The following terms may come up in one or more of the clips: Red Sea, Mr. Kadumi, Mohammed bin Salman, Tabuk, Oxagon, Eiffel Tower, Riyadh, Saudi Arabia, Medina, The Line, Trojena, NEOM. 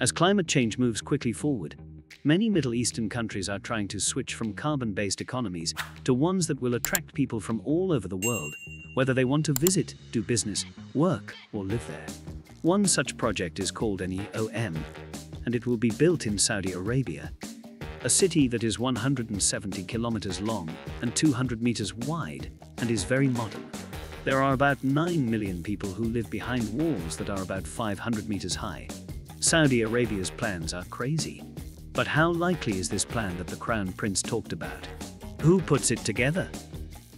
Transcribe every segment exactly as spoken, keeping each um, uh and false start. As climate change moves quickly forward, many Middle Eastern countries are trying to switch from carbon-based economies to ones that will attract people from all over the world, whether they want to visit, do business, work, or live there. One such project is called N E O M, and it will be built in Saudi Arabia, a city that is one hundred seventy kilometers long and two hundred meters wide and is very modern. There are about nine million people who live behind walls that are about five hundred meters high. Saudi Arabia's plans are crazy. But how likely is this plan that the Crown Prince talked about? Who puts it together?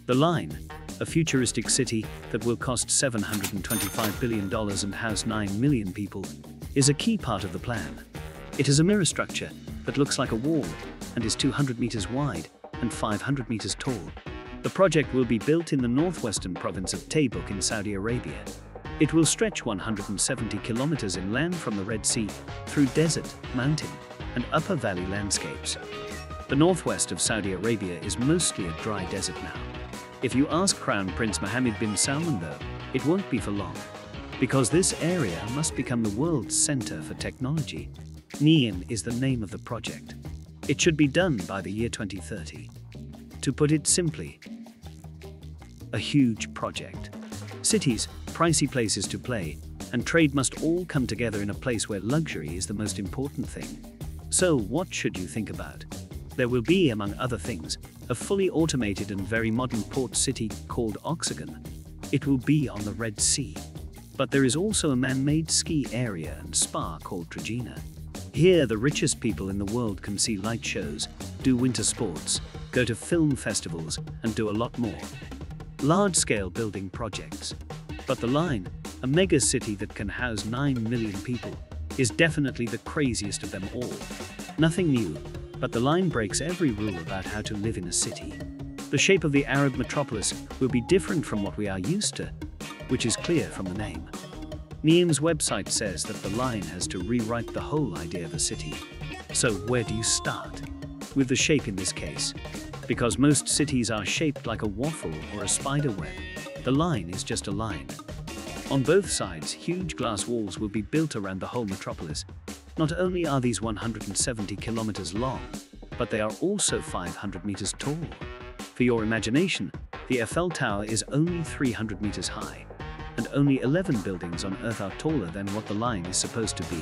The Line, a futuristic city that will cost seven hundred twenty-five billion dollars and house nine million people, is a key part of the plan. It is a mirror structure that looks like a wall and is two hundred meters wide and five hundred meters tall. The project will be built in the northwestern province of Tabuk in Saudi Arabia. It will stretch one hundred seventy kilometers inland from the Red Sea, through desert, mountain, and upper valley landscapes. The northwest of Saudi Arabia is mostly a dry desert now. If you ask Crown Prince Mohammed bin Salman though, it won't be for long, because this area must become the world's center for technology. N E O M is the name of the project. It should be done by the year twenty thirty. To put it simply, a huge project. Cities, pricey places to play, and trade must all come together in a place where luxury is the most important thing. So what should you think about? There will be, among other things, a fully automated and very modern port city called Oxagon. It will be on the Red Sea. But there is also a man-made ski area and spa called Trojena. Here the richest people in the world can see light shows, do winter sports, go to film festivals, and do a lot more. Large-scale building projects. But the Line, a mega city that can house nine million people, is definitely the craziest of them all. Nothing new, but the Line breaks every rule about how to live in a city. The shape of the Arab metropolis will be different from what we are used to, which is clear from the name. N E O M's website says that the Line has to rewrite the whole idea of a city. So where do you start? With the shape in this case. Because most cities are shaped like a waffle or a spider web, the Line is just a line. On both sides, huge glass walls will be built around the whole metropolis. Not only are these one hundred seventy kilometers long, but they are also five hundred meters tall. For your imagination, the Eiffel Tower is only three hundred meters high, and only eleven buildings on Earth are taller than what the Line is supposed to be.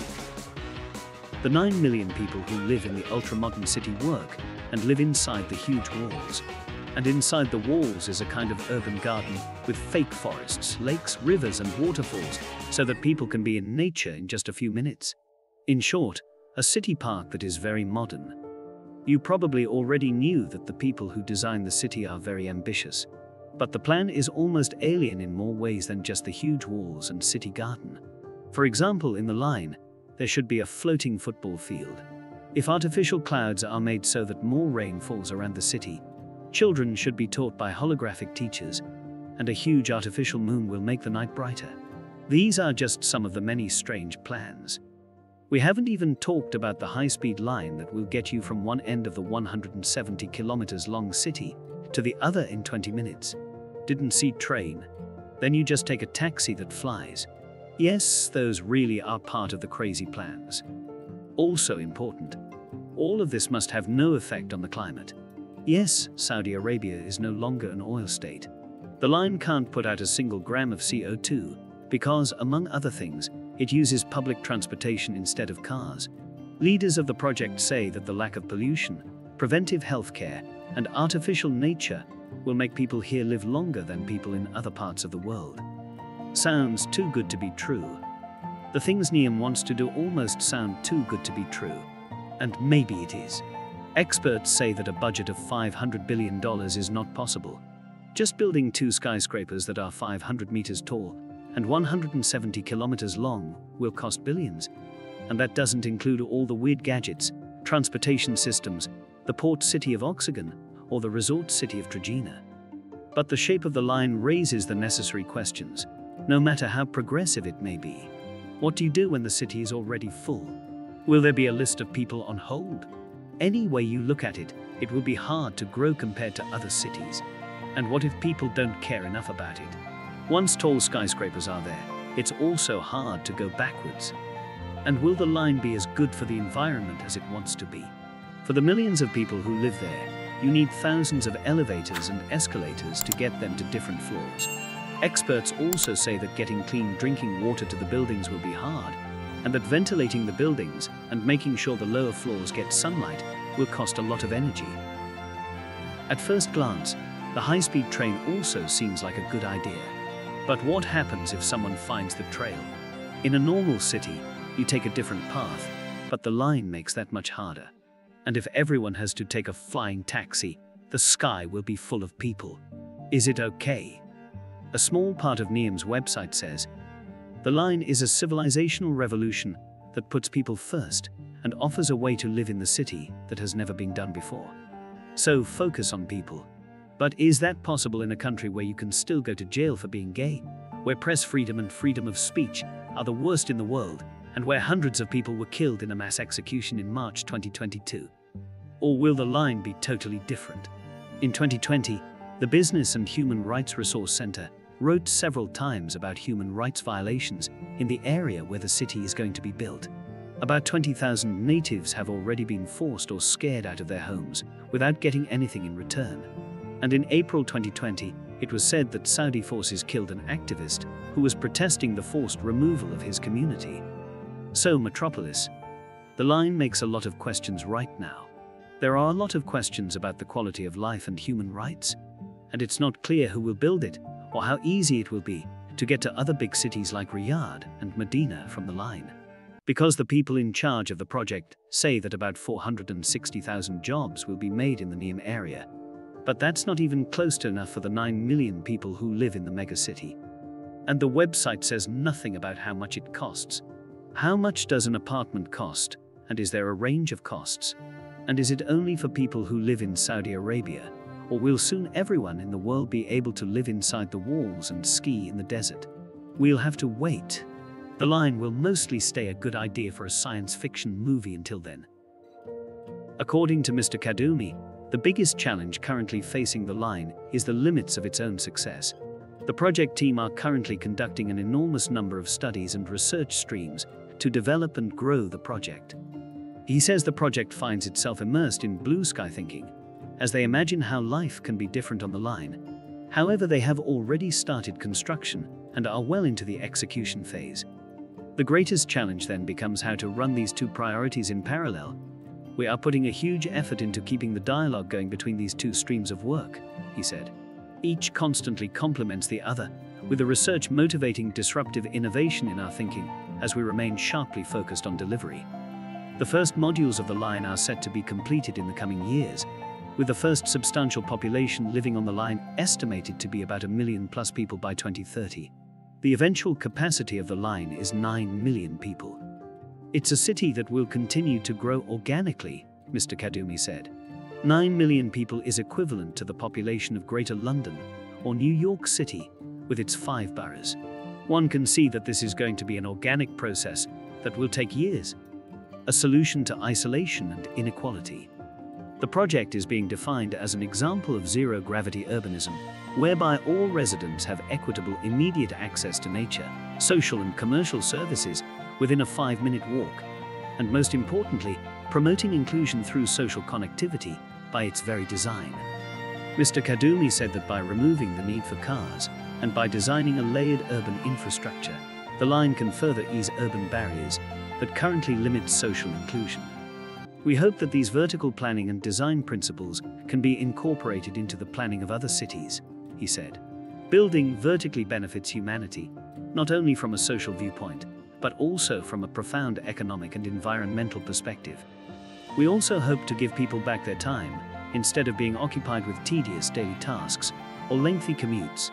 The nine million people who live in the ultra-modern city work and live inside the huge walls. And inside the walls is a kind of urban garden with fake forests, lakes, rivers, and waterfalls so that people can be in nature in just a few minutes. In short, a city park that is very modern. You probably already knew that the people who design the city are very ambitious, but the plan is almost alien in more ways than just the huge walls and city garden. For example, in the Line, there should be a floating football field. If artificial clouds are made so that more rain falls around the city, children should be taught by holographic teachers, and a huge artificial moon will make the night brighter. These are just some of the many strange plans. We haven't even talked about the high-speed line that will get you from one end of the one hundred seventy kilometers long city to the other in twenty minutes. Didn't see train? Then you just take a taxi that flies. Yes, those really are part of the crazy plans. Also important, all of this must have no effect on the climate. Yes, Saudi Arabia is no longer an oil state. The Line can't put out a single gram of C O two because, among other things, it uses public transportation instead of cars. Leaders of the project say that the lack of pollution, preventive healthcare, and artificial nature will make people here live longer than people in other parts of the world. Sounds too good to be true. The things N E O M wants to do almost sound too good to be true. And maybe it is. Experts say that a budget of five hundred billion dollars is not possible. Just building two skyscrapers that are five hundred meters tall and one hundred seventy kilometers long will cost billions. And that doesn't include all the weird gadgets, transportation systems, the port city of Oxagon, or the resort city of Trojena. But the shape of the Line raises the necessary questions, no matter how progressive it may be. What do you do when the city is already full? Will there be a list of people on hold? Any way you look at it, it will be hard to grow compared to other cities. And what if people don't care enough about it? Once tall skyscrapers are there, it's also hard to go backwards. And will the line be as good for the environment as it wants to be? For the millions of people who live there, you need thousands of elevators and escalators to get them to different floors. Experts also say that getting clean drinking water to the buildings will be hard, and that ventilating the buildings and making sure the lower floors get sunlight will cost a lot of energy. At first glance, the high-speed train also seems like a good idea. But what happens if someone finds the trail? In a normal city, you take a different path, but the line makes that much harder. And if everyone has to take a flying taxi, the sky will be full of people. Is it okay? A small part of N E O M's website says, "The line is a civilizational revolution that puts people first and offers a way to live in the city that has never been done before. So focus on people." But is that possible in a country where you can still go to jail for being gay, where press freedom and freedom of speech are the worst in the world, and where hundreds of people were killed in a mass execution in March twenty twenty-two? Or will the line be totally different? In twenty twenty, the Business and Human Rights Resource Center wrote several times about human rights violations in the area where the city is going to be built. About twenty thousand natives have already been forced or scared out of their homes without getting anything in return. And in April twenty twenty, it was said that Saudi forces killed an activist who was protesting the forced removal of his community. So, Metropolis, the line makes a lot of questions right now. There are a lot of questions about the quality of life and human rights, and it's not clear who will build it or how easy it will be to get to other big cities like Riyadh and Medina from the line. Because the people in charge of the project say that about four hundred sixty thousand jobs will be made in the N E O M area, but that's not even close to enough for the nine million people who live in the megacity. And the website says nothing about how much it costs. How much does an apartment cost, and is there a range of costs? And is it only for people who live in Saudi Arabia? Or will soon everyone in the world be able to live inside the walls and ski in the desert? We'll have to wait. The line will mostly stay a good idea for a science fiction movie until then. According to Mister Kadumi, the biggest challenge currently facing the line is the limits of its own success. The project team are currently conducting an enormous number of studies and research streams to develop and grow the project. He says the project finds itself immersed in blue sky thinking, as they imagine how life can be different on the line. However, they have already started construction and are well into the execution phase. The greatest challenge then becomes how to run these two priorities in parallel. "We are putting a huge effort into keeping the dialogue going between these two streams of work," he said. "Each constantly complements the other, with the research motivating disruptive innovation in our thinking as we remain sharply focused on delivery." The first modules of the line are set to be completed in the coming years, with the first substantial population living on the line estimated to be about a million plus people by twenty thirty. The eventual capacity of the line is nine million people. "It's a city that will continue to grow organically," Mister Kadumi said. nine million people is equivalent to the population of Greater London or New York City with its five boroughs. One can see that this is going to be an organic process that will take years, a solution to isolation and inequality. The project is being defined as an example of zero-gravity urbanism, whereby all residents have equitable immediate access to nature, social and commercial services within a five-minute walk, and most importantly, promoting inclusion through social connectivity by its very design. Mister Kadumi said that by removing the need for cars and by designing a layered urban infrastructure, the line can further ease urban barriers that currently limit social inclusion. "We hope that these vertical planning and design principles can be incorporated into the planning of other cities," he said. "Building vertically benefits humanity, not only from a social viewpoint, but also from a profound economic and environmental perspective. We also hope to give people back their time, instead of being occupied with tedious daily tasks or lengthy commutes.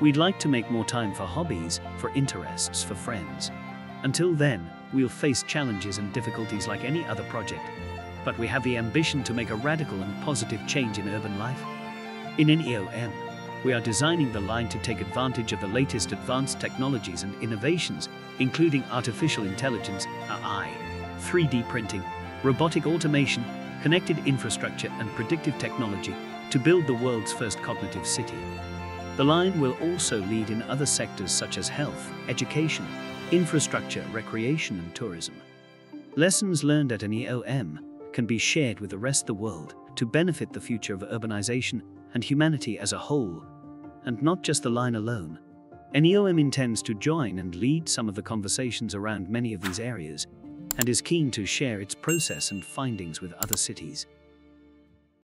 We'd like to make more time for hobbies, for interests, for friends. Until then, we'll face challenges and difficulties like any other project, but we have the ambition to make a radical and positive change in urban life. In N E O M, we are designing the line to take advantage of the latest advanced technologies and innovations, including artificial intelligence, A I, three D printing, robotic automation, connected infrastructure and predictive technology to build the world's first cognitive city." The line will also lead in other sectors such as health, education, infrastructure, recreation and tourism. Lessons learned at N E O M can be shared with the rest of the world to benefit the future of urbanization and humanity as a whole, and not just the line alone. N E O M intends to join and lead some of the conversations around many of these areas, and is keen to share its process and findings with other cities.